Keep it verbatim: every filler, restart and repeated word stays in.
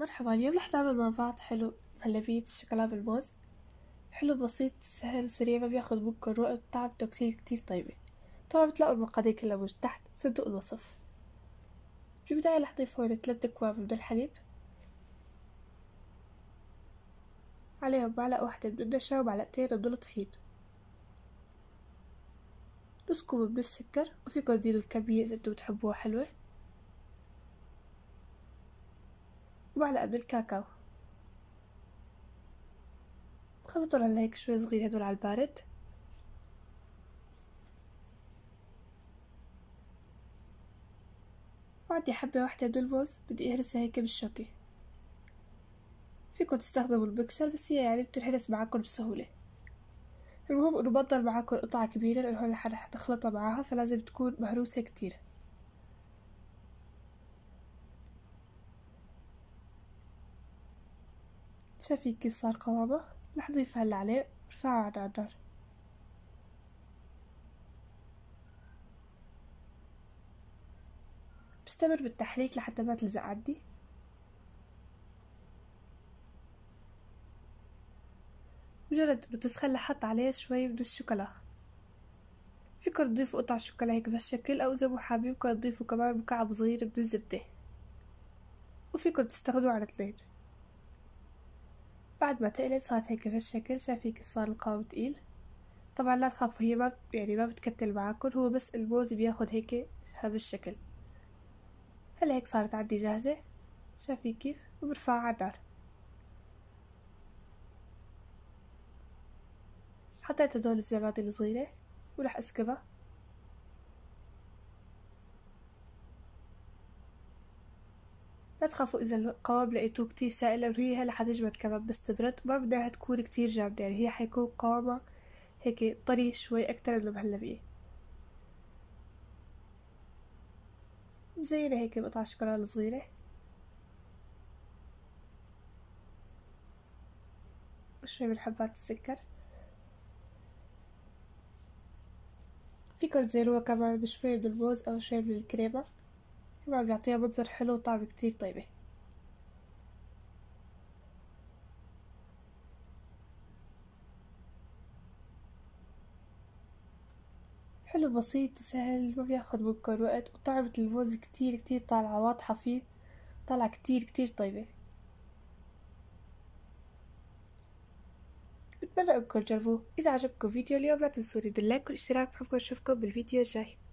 مرحبا. اليوم رح نعمل مع بعض حلو هلبية الشوكولا بالموز. حلو بسيط سهل سريع، ما بياخد منكم وقت، طعمته كتير كتير طيبة. طبعا بتلاقوا المقادير كلها موجودة تحت بصندوق الوصف. في البداية رح نضيف هون ثلاث أكواب من الحليب، عليهم معلقة واحدة من النشا ومعلقتين من الطحين، نص كوب من السكر، وفيكم تزيدوا الكمية إذا انتم بتحبوها حلوة، ومعلقة من الكاكاو. خلطوا لهيك شوي صغير هدول على البارد. وعندي حبة واحدة من الموز بدي اهرسها هيك بالشوكة، فيكم تستخدموا المكسر بس هي يعني بتنحرس معاكم بسهولة. المهم انه بضل معاكم قطعة كبيرة لأنه هون رح نخلطها معاها فلازم تكون مهروسة كتير. شايفين كيف صار قوامه؟ رح نضيف هلا عليه ونرفعه على النار. بستمر بالتحريك لحتى ما تلزق عندي. مجرد انه تسخن رح احط عليه شوي من الشوكولا. فيكم تضيفوا قطع شوكولا هيك بهالشكل، او اذا مو حابين ممكن تضيفوا كمان مكعب صغير من الزبدة، وفيكم تستخدموه على اثنين. بعد ما تقلت صارت هيك بهالشكل. شايفين كيف صار القوام تقيل؟ طبعا لا تخافوا هي ما يعني ما بتكتل معاكم، هو بس الموز بياخد هيك هذا الشكل. هلا هيك صارت عندي جاهزة. شايفين كيف؟ وبرفعها على النار. حطيت هدول الزبادي الصغيرة ورح اسكبها. لا تخافوا اذا القوام لقيتوه كتير سائل لأنه هي هلا حتجمد كمان بس تبرد، ما بدها تكون كتير جامدة، يعني هي حيكون قوامها هيك طري شوي اكتر من المهلبية. مزينة هيك بقطع شوكولاتة صغيرة، وشوي من حبات السكر. فيكن تزينوها كمان بشوي من الموز أو شوي من الكريمة، كمان بيعطيها منظر حلو وطعم كتير طيبة. حلو بسيط وسهل، ما بياخد منكن وقت، وطعمة الموز كتير كتير طالعة واضحة فيه، طالعة كتير كتير طيبة. بتمنى انكم تجربوه. اذا عجبكم فيديو اليوم لا تنسوني باللايك والاشتراك. بحبكم نشوفكم بالفيديو الجاي.